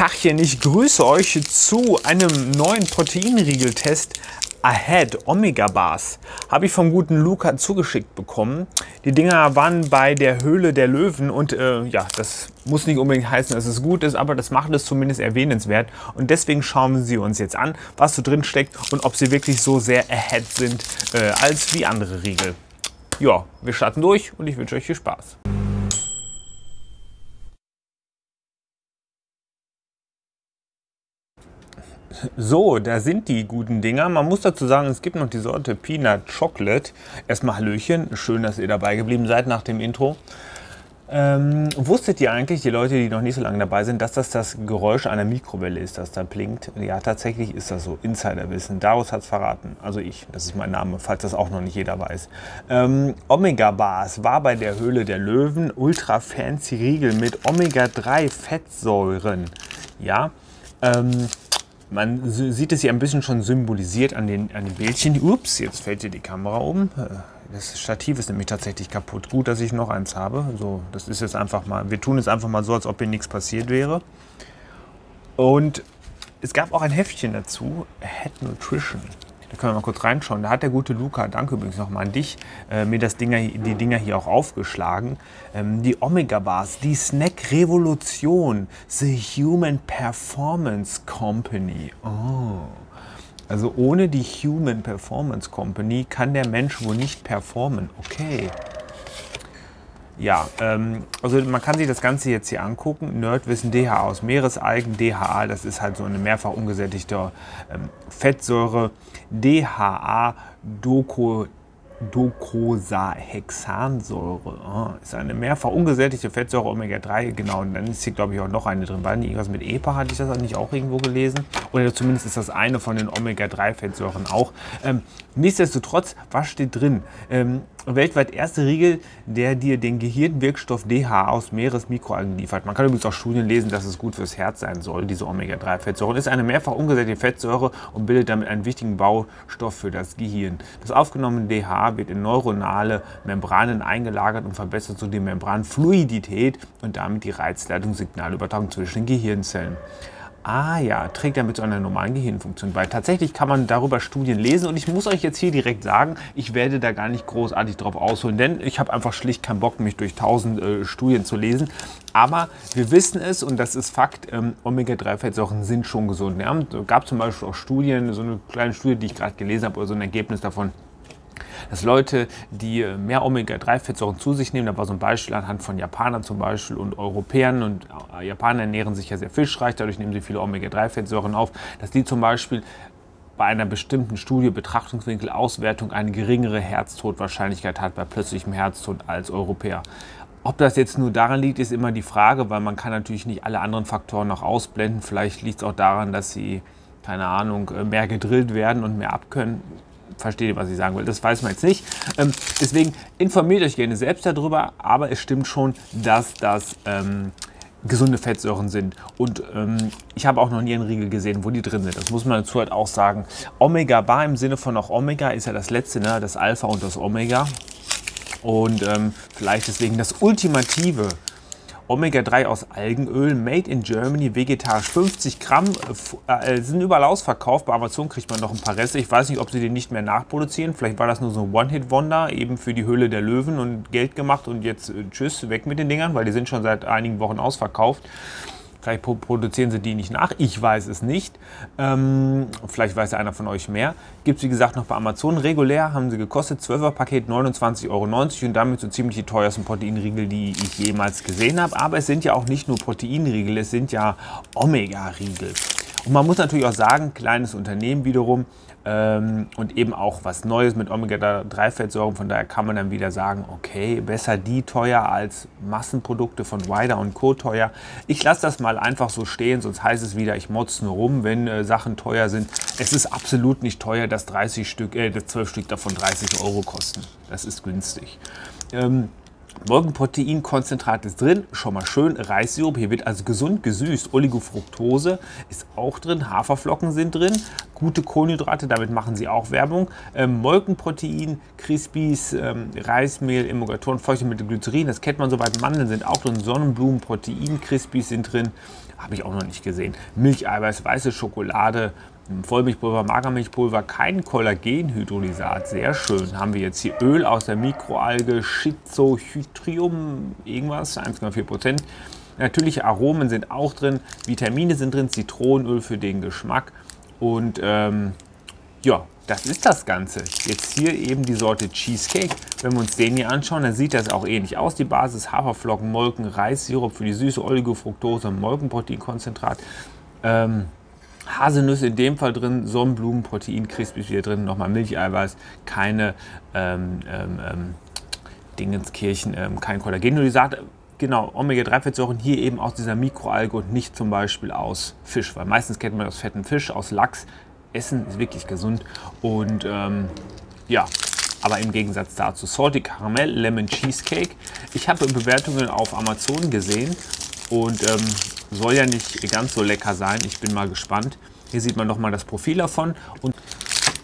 Tachchen, ich grüße euch zu einem neuen Proteinriegel-Test. Ahead Omega Bars habe ich vom guten Luca zugeschickt bekommen. Die Dinger waren bei der Höhle der Löwen und ja, das muss nicht unbedingt heißen, dass es gut ist, aber das macht es zumindest erwähnenswert. Und deswegen schauen wir sie uns jetzt an, was so drin steckt und ob sie wirklich so sehr ahead sind als wie andere Riegel. Ja, wir starten durch und ich wünsche euch viel Spaß. So, da sind die guten Dinger. Man muss dazu sagen, es gibt noch die Sorte Peanut Chocolate. Erstmal Hallöchen, schön, dass ihr dabei geblieben seid nach dem Intro. Wusstet ihr eigentlich, die Leute, die noch nicht so lange dabei sind, dass das Geräusch einer Mikrowelle ist, das da blinkt? Ja, tatsächlich ist das so. Insiderwissen. Darius hat es verraten. Also ich, das ist mein Name, falls das auch noch nicht jeder weiß. Omega Bars war bei der Höhle der Löwen ultra fancy Riegel mit Omega-3-Fettsäuren. Ja, man sieht es hier ein bisschen schon symbolisiert an den Bildchen. Ups, jetzt fällt hier die Kamera um. Das Stativ ist nämlich tatsächlich kaputt. Gut, dass ich noch eins habe. So, das ist jetzt einfach mal. Wir tun es einfach mal so, als ob hier nichts passiert wäre. Und es gab auch ein Heftchen dazu, Head Nutrition. Da können wir mal kurz reinschauen. Da hat der gute Luca, danke übrigens nochmal an dich, mir die Dinger hier auch aufgeschlagen. Die Omega Bars, die Snack Revolution, The Human Performance Company. Oh. Also ohne die Human Performance Company kann der Mensch wohl nicht performen. Okay. Ja, also man kann sich das Ganze jetzt hier angucken. Nerdwissen, DHA aus Meeresalgen, DHA, das ist halt so eine mehrfach ungesättigte Fettsäure. DHA, Docosahexansäure, ist eine mehrfach ungesättigte Fettsäure, Omega-3, genau. Und dann ist hier, glaube ich, auch noch eine drin. War irgendwas mit EPA, hatte ich das nicht auch irgendwo gelesen? Oder zumindest ist das eine von den Omega-3-Fettsäuren auch. Nichtsdestotrotz, was steht drin? Weltweit erste Riegel, der dir den Gehirnwirkstoff DHA aus Meeresmikroalgen liefert. Man kann übrigens auch Studien lesen, dass es gut fürs Herz sein soll, diese Omega-3-Fettsäure. Ist eine mehrfach ungesättigte Fettsäure und bildet damit einen wichtigen Baustoff für das Gehirn. Das aufgenommene DHA wird in neuronale Membranen eingelagert und verbessert so die Membranfluidität und damit die Reizleitungssignalübertragung zwischen den Gehirnzellen. Ah ja, trägt damit zu einer normalen Gehirnfunktion bei. Tatsächlich kann man darüber Studien lesen und ich muss euch jetzt hier direkt sagen, ich werde da gar nicht großartig drauf ausholen, denn ich habe einfach schlicht keinen Bock, mich durch 1000 Studien zu lesen. Aber wir wissen es und das ist Fakt, Omega-3-Fettsäuren sind schon gesund. Ja, gab zum Beispiel auch Studien, so eine kleine Studie, die ich gerade gelesen habe, oder so ein Ergebnis davon, dass Leute, die mehr Omega-3-Fettsäuren zu sich nehmen, da war so ein Beispiel anhand von Japanern zum Beispiel und Europäern, und Japaner ernähren sich ja sehr fischreich, dadurch nehmen sie viele Omega-3-Fettsäuren auf, dass die zum Beispiel bei einer bestimmten Studie, Betrachtungswinkel, Auswertung eine geringere Herztodwahrscheinlichkeit hat bei plötzlichem Herztod als Europäer. Ob das jetzt nur daran liegt, ist immer die Frage, weil man kann natürlich nicht alle anderen Faktoren noch ausblenden. Vielleicht liegt es auch daran, dass sie, keine Ahnung, mehr gedrillt werden und mehr abkönnen. Versteht ihr, was ich sagen will? Das weiß man jetzt nicht. Deswegen informiert euch gerne selbst darüber, aber es stimmt schon, dass das gesunde Fettsäuren sind. Und ich habe auch noch nie einen Riegel gesehen, wo die drin sind. Das muss man dazu halt auch sagen. Omega Bar im Sinne von auch Omega ist ja das letzte, ne? Das Alpha und das Omega. Und vielleicht deswegen das ultimative Omega-3 aus Algenöl, made in Germany, vegetarisch, 50 Gramm, sind überall ausverkauft. Bei Amazon kriegt man noch ein paar Reste. Ich weiß nicht, ob sie den nicht mehr nachproduzieren. Vielleicht war das nur so ein One-Hit-Wonder, eben für die Höhle der Löwen und Geld gemacht und jetzt tschüss, weg mit den Dingern, weil die sind schon seit einigen Wochen ausverkauft. Vielleicht produzieren sie die nicht nach, ich weiß es nicht. Vielleicht weiß ja einer von euch mehr. Gibt es, wie gesagt, noch bei Amazon. Regulär haben sie gekostet, 12er-Paket, 29,90 € und damit so ziemlich die teuersten Proteinriegel, die ich jemals gesehen habe. Aber es sind ja auch nicht nur Proteinriegel, es sind ja Omega-Riegel. Und man muss natürlich auch sagen, kleines Unternehmen wiederum und eben auch was Neues mit Omega-3-Fettsäuren. Von daher kann man dann wieder sagen, okay, besser die teuer als Massenprodukte von Weider und Co. teuer. Ich lasse das mal einfach so stehen, sonst heißt es wieder, ich motze nur rum, wenn Sachen teuer sind. Es ist absolut nicht teuer, dass 12 Stück davon 30 € kosten. Das ist günstig. Molkenproteinkonzentrat ist drin, schon mal schön. Reissirup, hier wird also gesund gesüßt. Oligofructose ist auch drin, Haferflocken sind drin. Gute Kohlenhydrate, damit machen sie auch Werbung. Molkenprotein, Crispies, Reismehl, Emulgatoren, Feuchtmittel, Glycerin, das kennt man soweit. Mandeln sind auch drin, Sonnenblumenprotein, Crispies sind drin. habe ich auch noch nicht gesehen. Milcheiweiß, weiße Schokolade, Vollmilchpulver, Magermilchpulver, kein Kollagenhydrolysat, sehr schön. Haben wir jetzt hier Öl aus der Mikroalge, Schizochytrium, irgendwas, 1,4%. Natürliche Aromen sind auch drin, Vitamine sind drin, Zitronenöl für den Geschmack. Und ja, das ist das Ganze. Jetzt hier eben die Sorte Cheesecake. Wenn wir uns den hier anschauen, dann sieht das auch ähnlich aus. Die Basis Haferflocken, Molken, Reissirup für die Süße, Oligofructose, Molkenproteinkonzentrat. Haselnüsse in dem Fall drin, Sonnenblumenprotein, Crispies wieder drin, nochmal Milcheiweiß, keine Dingenskirchen, kein Kollagenhydrolysat. Genau, Omega-3-Fettsäuren hier eben aus dieser Mikroalge und nicht zum Beispiel aus Fisch, weil meistens kennt man aus fettem Fisch, aus Lachs. Essen ist wirklich gesund und ja, aber im Gegensatz dazu Salty Caramel, Lemon Cheesecake. Ich habe Bewertungen auf Amazon gesehen und soll ja nicht ganz so lecker sein. Ich bin mal gespannt. Hier sieht man nochmal das Profil davon. Und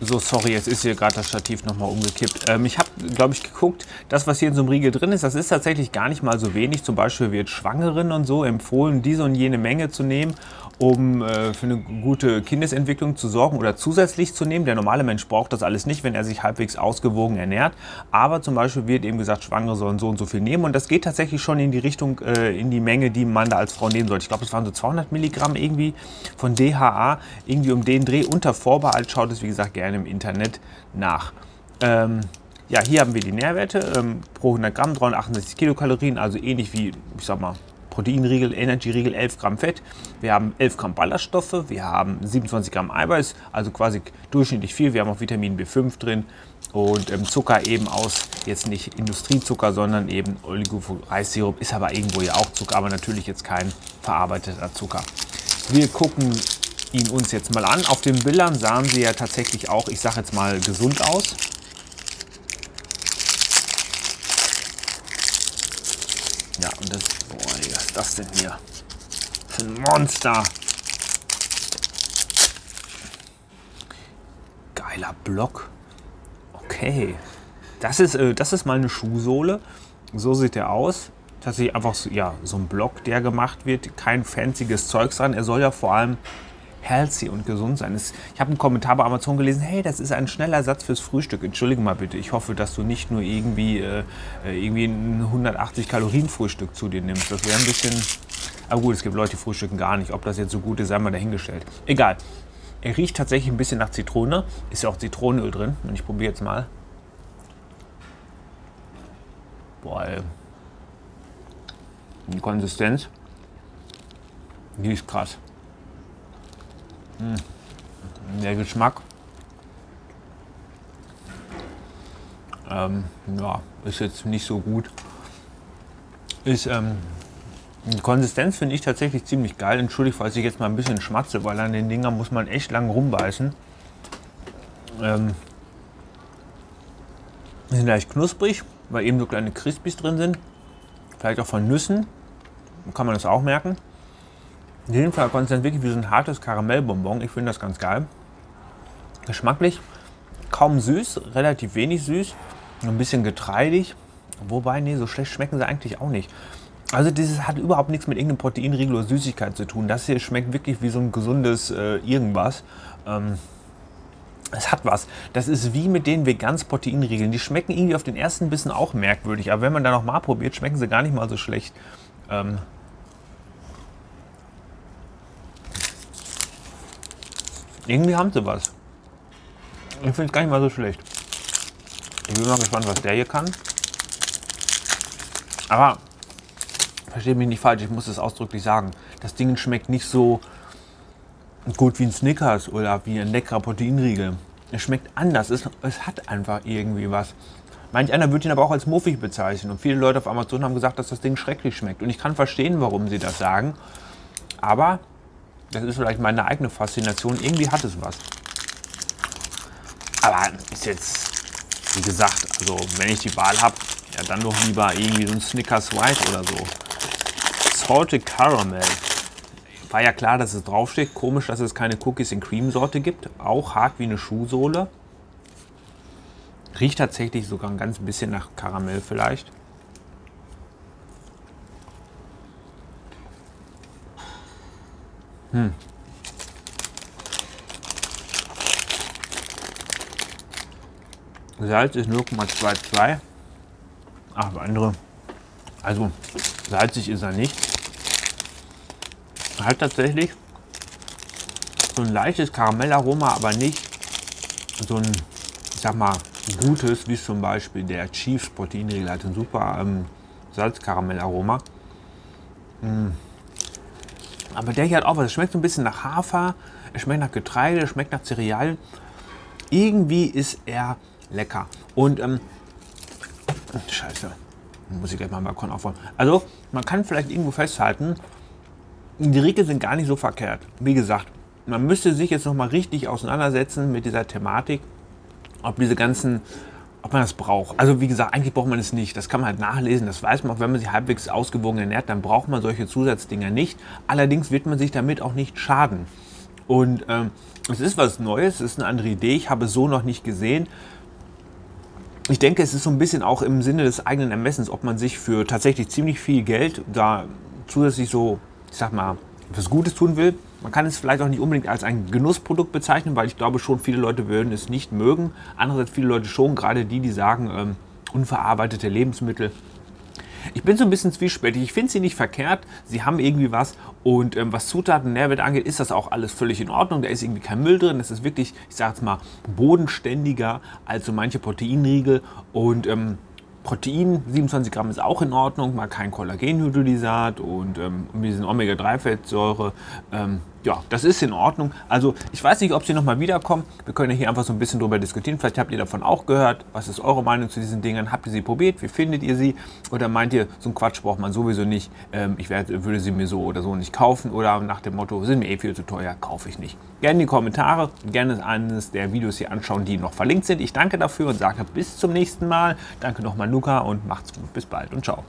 so, sorry, jetzt ist hier gerade das Stativ nochmal umgekippt. Ich habe, glaube ich, geguckt, das, was hier in so einem Riegel drin ist, das ist tatsächlich gar nicht mal so wenig. Zum Beispiel wird Schwangeren und so empfohlen, diese und jene Menge zu nehmen, um für eine gute Kindesentwicklung zu sorgen oder zusätzlich zu nehmen. Der normale Mensch braucht das alles nicht, wenn er sich halbwegs ausgewogen ernährt. Aber zum Beispiel wird eben gesagt, Schwangere sollen so viel nehmen. Und das geht tatsächlich schon in die Richtung, in die Menge, die man da als Frau nehmen sollte. Ich glaube, es waren so 200 Milligramm irgendwie von DHA, irgendwie um den Dreh unter Vorbehalt. Schaut es, wie gesagt, gerne im Internet nach. Ja, hier haben wir die Nährwerte. Pro 100 Gramm 368 Kilokalorien, also ähnlich wie, ich sag mal, Proteinriegel, Energyriegel, 11 Gramm Fett. Wir haben 11 Gramm Ballaststoffe, wir haben 27 Gramm Eiweiß, also quasi durchschnittlich viel. Wir haben auch Vitamin B5 drin und Zucker eben aus, jetzt nicht Industriezucker, sondern eben Oligo-Reissirup, ist aber irgendwo ja auch Zucker, aber natürlich jetzt kein verarbeiteter Zucker. Wir gucken ihn uns jetzt mal an. Auf den Bildern sahen sie ja tatsächlich auch, ich sage jetzt mal, gesund aus. Ja, und das, boah, was ist das denn hier? Für ein Monster! Geiler Block. Okay. Das ist mal eine Schuhsohle. So sieht der aus. Tatsächlich einfach so, ja, so ein Block, der gemacht wird. Kein fancyes Zeugs dran. Er soll ja vor allem healthy und gesund sein. Ich habe einen Kommentar bei Amazon gelesen, hey, das ist ein schneller Satz fürs Frühstück. Entschuldige mal bitte, ich hoffe, dass du nicht nur irgendwie ein 180-Kalorien-Frühstück zu dir nimmst. Das wäre ein bisschen... Aber gut, es gibt Leute, die frühstücken gar nicht. Ob das jetzt so gut ist, sei mal dahingestellt. Egal. Er riecht tatsächlich ein bisschen nach Zitrone. Ist ja auch Zitronenöl drin. Und ich probiere jetzt mal. Boah, ey. Die Konsistenz, die ist krass. Der Geschmack, ja, ist jetzt nicht so gut. Ist, die Konsistenz finde ich tatsächlich ziemlich geil. Entschuldigt, falls ich jetzt mal ein bisschen schmatze, weil an den Dingern muss man echt lang rumbeißen. Sind leicht knusprig, weil eben so kleine Crispies drin sind. Vielleicht auch von Nüssen, kann man das auch merken. In jedem Fall Konsistenz wirklich wie so ein hartes Karamellbonbon. Ich finde das ganz geil. Geschmacklich kaum süß, relativ wenig süß, ein bisschen getreidig. Wobei, nee, so schlecht schmecken sie eigentlich auch nicht. Also dieses hat überhaupt nichts mit irgendeinem Proteinriegel oder Süßigkeit zu tun. Das hier schmeckt wirklich wie so ein gesundes irgendwas. Es hat was. Das ist wie mit den Vegans-Proteinriegeln. Die schmecken irgendwie auf den ersten Bissen auch merkwürdig. Aber wenn man da noch mal probiert, schmecken sie gar nicht mal so schlecht. Irgendwie haben sie was. Ich finde es gar nicht mal so schlecht. Ich bin mal gespannt, was der hier kann. Aber, versteht mich nicht falsch, ich muss das ausdrücklich sagen. Das Ding schmeckt nicht so gut wie ein Snickers oder wie ein leckerer Proteinriegel. Es schmeckt anders. Es hat einfach irgendwie was. Manch einer würde ihn aber auch als muffig bezeichnen. Und viele Leute auf Amazon haben gesagt, dass das Ding schrecklich schmeckt. Und ich kann verstehen, warum sie das sagen. Aber... das ist vielleicht meine eigene Faszination. Irgendwie hat es was. Aber ist jetzt, wie gesagt, also wenn ich die Wahl habe, ja dann doch lieber irgendwie so ein Snickers White oder so. Salted Caramel. War ja klar, dass es draufsteht. Komisch, dass es keine Cookies in Cream Sorte gibt. Auch hart wie eine Schuhsohle. Riecht tatsächlich sogar ein ganz bisschen nach Karamell vielleicht. Salz ist 0,22. Aber andere. Also salzig ist er nicht. Hat tatsächlich so ein leichtes Karamellaroma, aber nicht so ein, ich sag mal, gutes, wie zum Beispiel der Chiefs Proteinriegel hat ein super Salzkaramellaroma. Aber der hier hat auch was. Es schmeckt so ein bisschen nach Hafer, es schmeckt nach Getreide, es schmeckt nach Cerealien. Irgendwie ist er lecker. Und Scheiße, muss ich gleich mal am Balkon aufbauen. Also man kann vielleicht irgendwo festhalten, die Riegel sind gar nicht so verkehrt. Wie gesagt, man müsste sich jetzt noch mal richtig auseinandersetzen mit dieser Thematik, ob diese ganzen, ob man das braucht. Also wie gesagt, eigentlich braucht man es nicht. Das kann man halt nachlesen. Das weiß man auch, wenn man sich halbwegs ausgewogen ernährt, dann braucht man solche Zusatzdinger nicht. Allerdings wird man sich damit auch nicht schaden. Und es ist was Neues, es ist eine andere Idee. Ich habe es so noch nicht gesehen. Ich denke, es ist so ein bisschen auch im Sinne des eigenen Ermessens, ob man sich für tatsächlich ziemlich viel Geld da zusätzlich so, ich sag mal, was Gutes tun will. Man kann es vielleicht auch nicht unbedingt als ein Genussprodukt bezeichnen, weil ich glaube schon, viele Leute würden es nicht mögen. Andererseits viele Leute schon, gerade die, die sagen, unverarbeitete Lebensmittel. Ich bin so ein bisschen zwiespältig. Ich finde sie nicht verkehrt. Sie haben irgendwie was. Und was Zutaten und Nährwert angeht, ist das auch alles völlig in Ordnung. Da ist irgendwie kein Müll drin. Das ist wirklich, ich sage jetzt mal, bodenständiger als so manche Proteinriegel. Und Protein, 27 Gramm ist auch in Ordnung. Mal kein Kollagenhydrolysat und diesen Omega-3-Fettsäure. Ja, das ist in Ordnung. Also ich weiß nicht, ob sie nochmal wiederkommen. Wir können hier einfach so ein bisschen drüber diskutieren. Vielleicht habt ihr davon auch gehört. Was ist eure Meinung zu diesen Dingern? Habt ihr sie probiert? Wie findet ihr sie? Oder meint ihr, so einen Quatsch braucht man sowieso nicht. Ich würde sie mir so oder so nicht kaufen. Oder nach dem Motto, sind mir eh viel zu teuer, kaufe ich nicht. Gerne in die Kommentare. Gerne eines der Videos hier anschauen, die noch verlinkt sind. Ich danke dafür und sage bis zum nächsten Mal. Danke nochmal Luca und macht's gut. Bis bald und ciao.